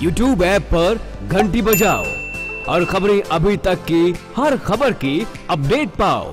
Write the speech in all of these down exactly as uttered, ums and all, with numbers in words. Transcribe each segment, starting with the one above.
YouTube app पर घंटी बजाओ और खबरें अभी तक की हर खबर की अपडेट पाओ।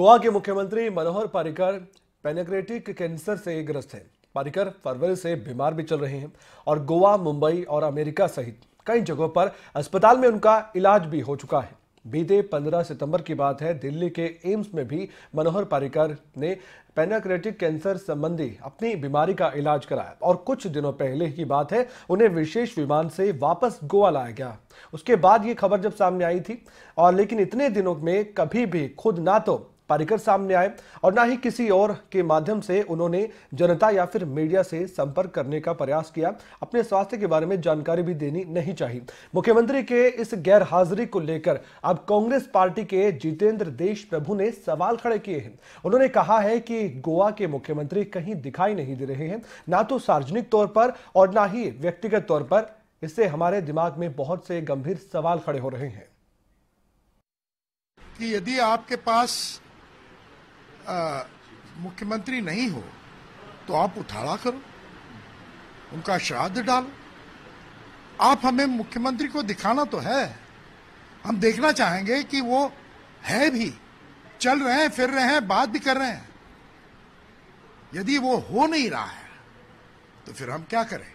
गोवा के मुख्यमंत्री मनोहर पारिकर पेनिक्रेटिक कैंसर से ग्रस्त हैं। पारिकर फरवरी से बीमार भी चल रहे हैं और गोवा, मुंबई और अमेरिका सहित कई जगहों पर अस्पताल में उनका इलाज भी हो चुका है। बीते पंद्रह सितंबर की बात है, दिल्ली के एम्स में भी मनोहर पारिकर ने पेनिक्रेटिक कैंसर संबंधी अपनी बीमारी का इलाज कराया और कुछ दिनों पहले की बात है उन्हें विशेष विमान से वापस गोवा लाया गया। उसके बाद ये खबर जब सामने आई थी और लेकिन इतने दिनों में कभी भी खुद ना तो पारिकर सामने आए और ना ही किसी और के माध्यम से उन्होंने जनता या फिर मीडिया से संपर्क करने का प्रयास किया। अपने स्वास्थ्य के बारे में जानकारी भी देनी नहीं चाहिए। मुख्यमंत्री के इस गैर हाजिरी को लेकर अब कांग्रेस पार्टी के जितेंद्र देश प्रभु ने सवाल खड़े किए हैं। उन्होंने कहा है कि गोवा के मुख्यमंत्री कहीं दिखाई नहीं दे रहे हैं, ना तो सार्वजनिक तौर पर और ना ही व्यक्तिगत तौर पर। इससे हमारे दिमाग में बहुत से गंभीर सवाल खड़े हो रहे हैं कि यदि आपके पास मुख्यमंत्री नहीं हो तो आप उठाड़ा करो, उनका श्राद्ध डालो। आप हमें मुख्यमंत्री को दिखाना तो है, हम देखना चाहेंगे कि वो है भी, चल रहे हैं, फिर रहे हैं, बात भी कर रहे हैं। यदि वो हो नहीं रहा है तो फिर हम क्या करें?